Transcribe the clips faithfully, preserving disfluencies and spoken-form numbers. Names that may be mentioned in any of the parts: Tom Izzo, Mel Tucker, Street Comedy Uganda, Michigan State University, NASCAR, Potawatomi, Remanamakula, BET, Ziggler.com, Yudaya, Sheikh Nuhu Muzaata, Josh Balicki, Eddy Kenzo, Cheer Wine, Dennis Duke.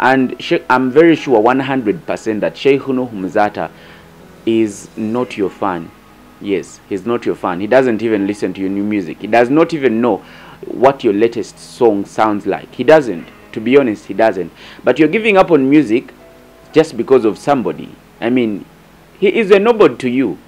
And I'm very sure one hundred percent that Sheikh Nuhu Muzaata is not your fan. Yes, he's not your fan. He doesn't even listen to your new music. He does not even know what your latest song sounds like. He doesn't. To be honest, he doesn't. But you're giving up on music just because of somebody. I mean, he is a nobody to you.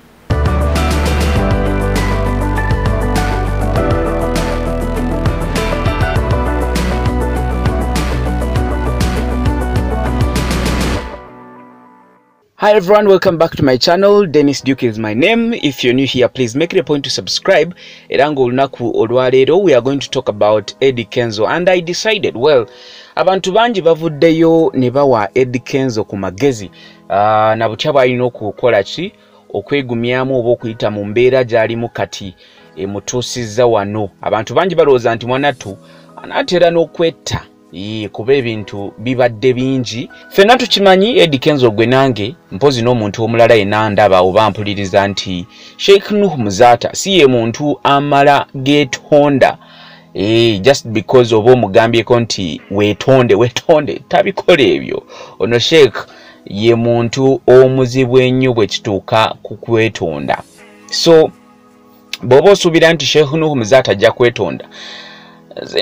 Hi everyone, welcome back to my channel. Dennis Duke is my name. If you're new here, please make it a point to subscribe. We are going to talk about Eddy Kenzo, and I decided, well, abantu banji bavuddeyo ne bawa Eddy Kenzo ku magezi uh, na bukyaba balina okukola ki okwegumyamu oba okuyita mu mbeera gy'alimu kati emutuusizza wano. Abantu banji balowooza nti mwanattu anaatera n'okwetta ee kuba ebintu bibadde bingi. Ffenna tukimanyi Eddy Kenzo gwe nange mpozi n'omuntu omulala enandaba oba mpuliriza nti Sheikh Nuhu Muzaata si ye muntu amala geetonda. Eh, just because oba omugambyeko nti weetonde weetonde tabikola ebyo. Ono Sheikh ye muntu omuzibu ennyo bwe kituuka ku kwetonda. So bw'oba osuubira nti Sheikh Nuhu Muzaata ajja kwetonda,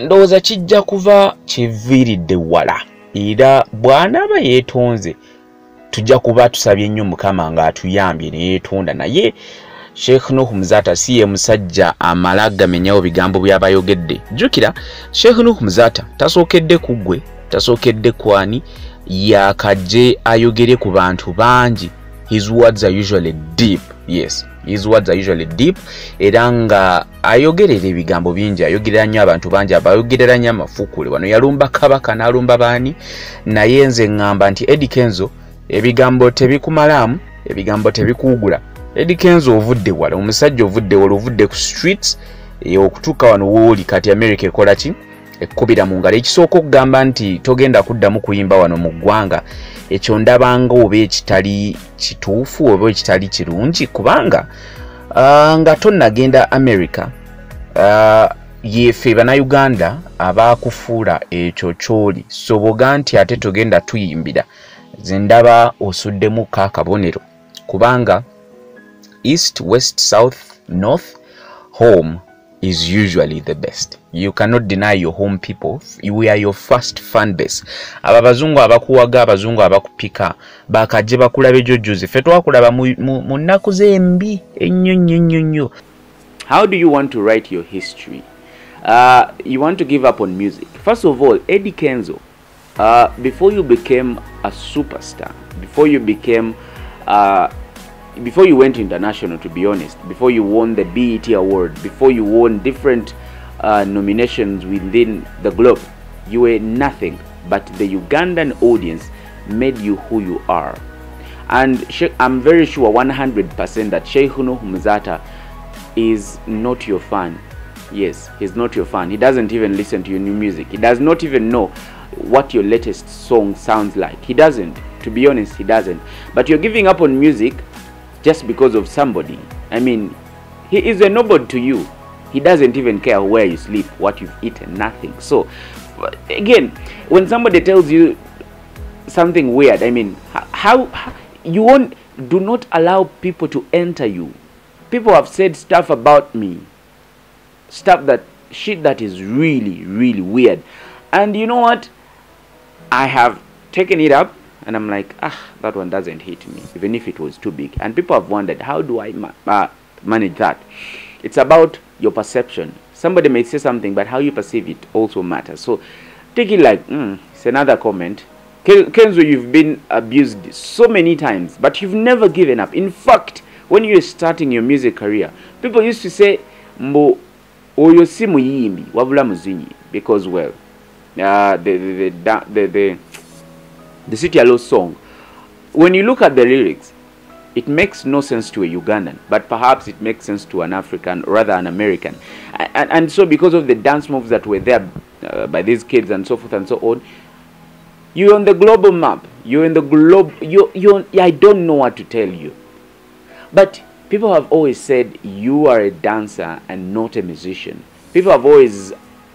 ndowooza kijja kuva kiviiridde wala. Era bw'anaaba yeetonze tujja kuba tusabye ennyo Mukama ng'atuyambye ne yeetonda. Naye Sheikh Nuhu Muzaata si ye musajja amala gamenyawo bigambo by'abayogedde. Jjukira Sheikh Nuhu Muzaata tasookedde ku ggwe, tasookedde kwani, yaakajje ayogere ku bantu bangi. His words are usually deep. Yes, his words are usually deep. Eranga ayogerere bigambo bingi, ayogerera nnyo abantu bangi, abayogerera nnyo amafukule. Wano yalumba kabaka n'alumba baani. Naye nze ngamba nti Eddy Kenzo ebigambo tebikumalamu, ebigambo tebikuugula. Eddy Kenzo ovudde wala, omusajja ovudde wala, ovudde ku streets okutuuka wano wooli kati America ekola ki? Ekkubira mu ngalo. Ekisooka okugamba nti togenda kuddamu kuyimba wano mu ggwanga, ekyo ndabanga oba ekitali kituufu oba ekitali kirungi, kubanga uh, nga tonnagenda America, uh, yeffe bannayuganda abaakufuula ekyo kyoli. Soboga nti ate togenda tuyimbira, nze ndaba osuddemu kakabonero, kubanga east, west, south, north, home is usually the best. You cannot deny your home people. We are your first fan base. Ababazungu abakuwaga, abazungu abakupika, bakaje bakulabe jojozi, ffe twakulaba mu nnaku zembi ennyo nnyo nnyo. How do you want to write your history? Uh, you want to give up on music. First of all, Eddy Kenzo, uh, before you became a superstar, before you became uh, before you went international, to be honest, before you won the B E T award, before you won different uh, nominations within the globe, you were nothing, but the Ugandan audience made you who you are. And I'm very sure one hundred percent that Sheikh Nuhu Muzaata is not your fan. Yes, he's not your fan. He doesn't even listen to your new music. He does not even know what your latest song sounds like. He doesn't. To be honest, he doesn't. But you're giving up on music just because of somebody. I mean, he is a nobody to you. He doesn't even care where you sleep, what you've eaten, nothing. So, again, when somebody tells you something weird, I mean, how, how you won't, do not allow people to enter you. People have said stuff about me, stuff that, shit that is really, really weird. And you know what? I have taken it up. And I'm like, ah, that one doesn't hit me, even if it was too big. And people have wondered, how do I ma uh, manage that? It's about your perception. Somebody may say something, but how you perceive it also matters. So take it like, mm, it's another comment. Kenzo, you've been abused so many times, but you've never given up. In fact, when you were starting your music career, people used to say, Mbo, oyo si muyimbi, wabula muzinyi, because, well, uh, the, the, the, the, the The City Allo song, when you look at the lyrics, it makes no sense to a Ugandan, but perhaps it makes sense to an African, rather an American. And, and, and so because of the dance moves that were there uh, by these kids and so forth and so on, you're on the global map, you're in the globe, you you I don't know what to tell you. But people have always said you are a dancer and not a musician. People have always,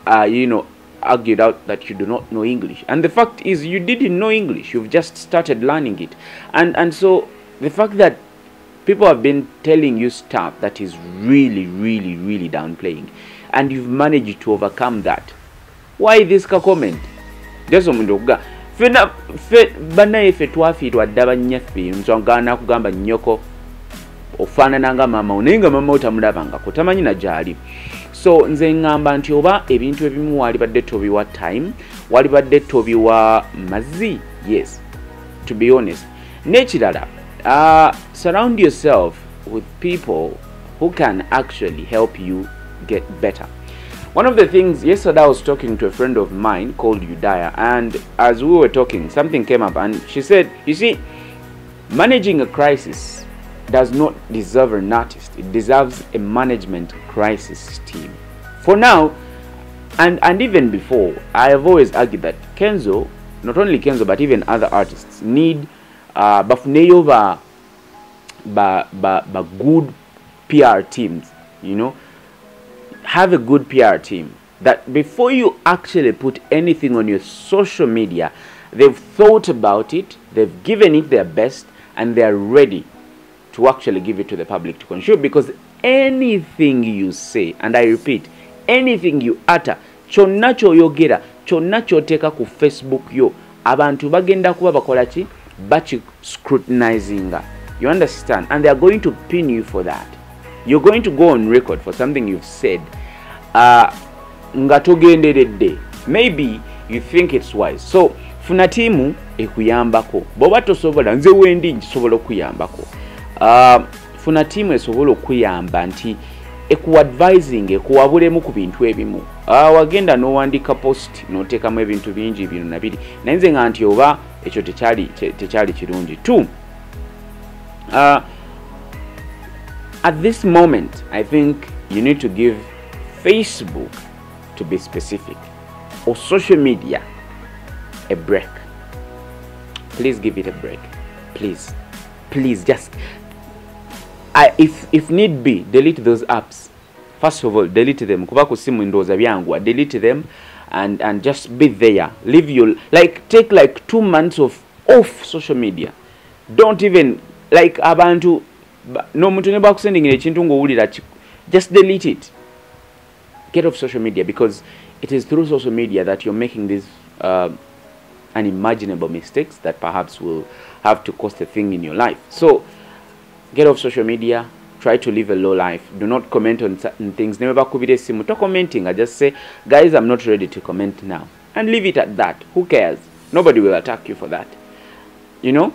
uh, you know, argued out that you do not know English. And the fact is, you didn't know English. You've just started learning it. And, and so the fact that people have been telling you stuff that is really, really, really downplaying, and you've managed to overcome that. Why this comment? There's a mundoga. Fena banaye fetwafi twadaba nyafi nzongana kugamba nyoko ofanana nga mama onenga mama otamulabanga kotamanyi na jali. So nze ngamba nti oba ebintu ebimu wali badde tobiwa time, wali badde tobiwa mazi. Yes, to be honest. Nechirala, uh surround yourself with people who can actually help you get better. One of the things, yesterday I was talking to a friend of mine called Yudaya, and as we were talking, something came up, and she said, you see, managing a crisis does not deserve an artist. It deserves a management crisis team. For now, and, and even before, I have always argued that Kenzo, not only Kenzo, but even other artists, need uh, bafuneyo ba, ba, ba, ba good P R teams, you know. Have a good P R team that before you actually put anything on your social media, they've thought about it, they've given it their best, and they're ready to actually give it to the public to consume. Because anything you say, and I repeat, anything you utter, chonna choyogera, chonna choteka ku Facebook yo, abantu bagenda kuba bakolachi, bachi scrutinizinga. You understand? And they're going to pin you for that. You're going to go on record for something you've said. Uh, maybe you think it's wise. So, funatimu ekuyambako. Boba tosobola nze wendi njisobola okuyambako. Uh, funatimu esobola okuyamba nti ekuadvising ekuwabulemu ku bintu ebimu. Uh, wagenda no wandika post no tekamu ebintu bingi bino nabidi. Na nze nga nti oba ekyo tekyali tekyali kirungi. Two. Uh, At this moment, I think you need to give Facebook, to be specific, or social media, a break. Please give it a break. Please. Please, just... I, if, if need be, delete those apps. First of all, delete them. Delete them and, and just be there. Leave your... Like, take like two months of off social media. Don't even... Like, abantu... No, mutuneba sending a chintungo would it. Just delete it. Get off social media, because it is through social media that you're making these uh, unimaginable mistakes that perhaps will have to cost a thing in your life. So, get off social media. Try to live a low life. Do not comment on certain things. Never commenting. I just say, guys, I'm not ready to comment now, and leave it at that. Who cares? Nobody will attack you for that. You know.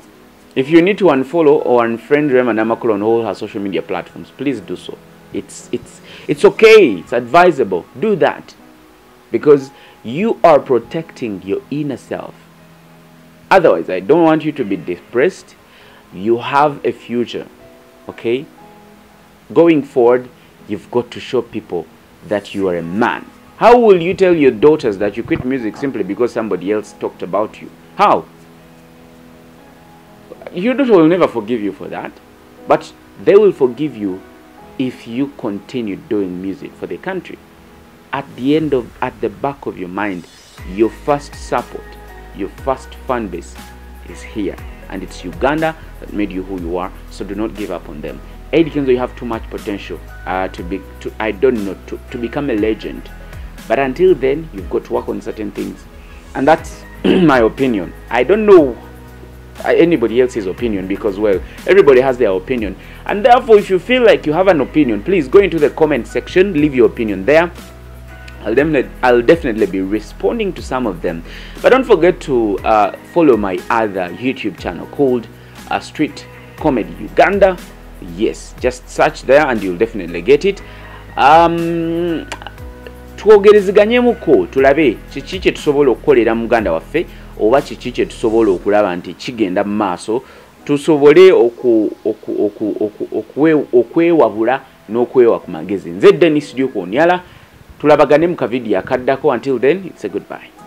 If you need to unfollow or unfriend Remanamakula on all her social media platforms, please do so. It's, it's, it's okay. It's advisable. Do that. Because you are protecting your inner self. Otherwise, I don't want you to be depressed. You have a future. Okay? Going forward, you've got to show people that you are a man. How will you tell your daughters that you quit music simply because somebody else talked about you? How? Your daughter will never forgive you for that, but they will forgive you if you continue doing music for the country. At the end of, at the back of your mind, your first support, your first fan base is here, and it's Uganda that made you who you are. So do not give up on them. Eddy Kenzo, you have too much potential uh, to be, to, I don't know, to, to become a legend. But until then, you've got to work on certain things, and that's my opinion. I don't know anybody else's opinion, because, well, everybody has their opinion, and therefore if you feel like you have an opinion, please go into the comment section, leave your opinion there. I'll definitely, I'll definitely be responding to some of them. But don't forget to uh, follow my other YouTube channel called uh, Street Comedy Uganda. Yes, just search there and you'll definitely get it. um twogereziganye muko tulabe chichi kye tusobola okukolera Muganda waffe, oba chichi kye tusobola okulaba nti kigenda mu maaso, tusobole okwewabula n'okwewa ku magezi. Nze Dennis Duke, onyala tulabagane mu kavidiyo akaddako. Until then, it's a goodbye.